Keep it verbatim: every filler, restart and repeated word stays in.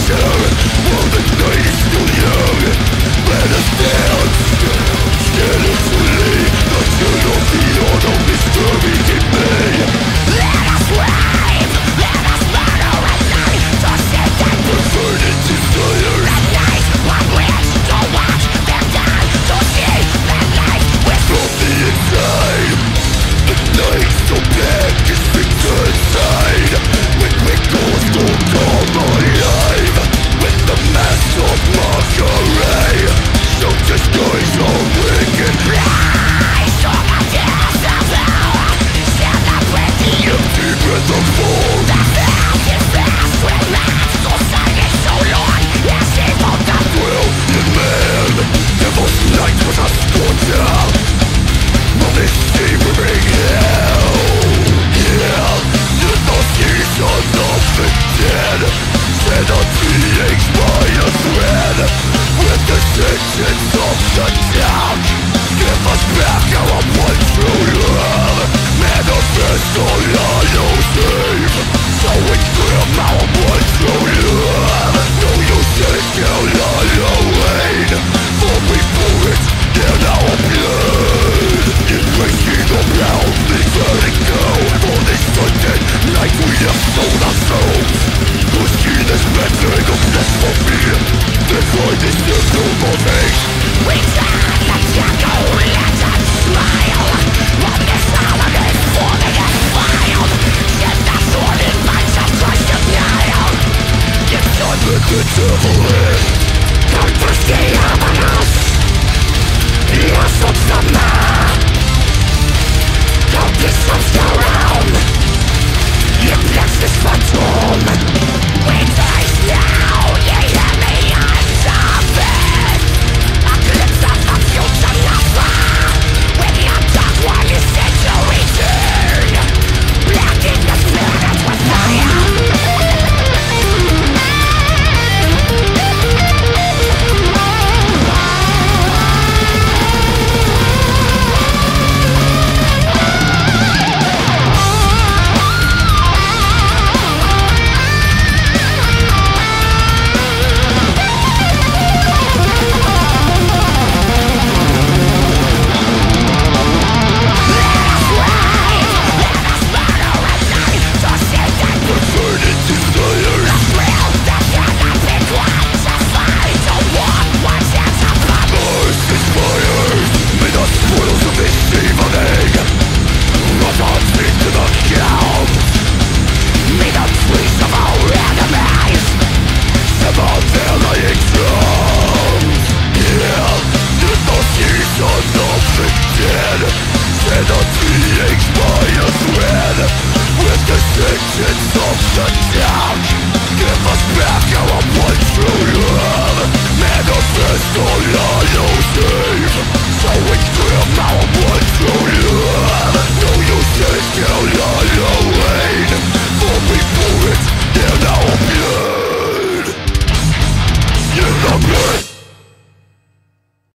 Let us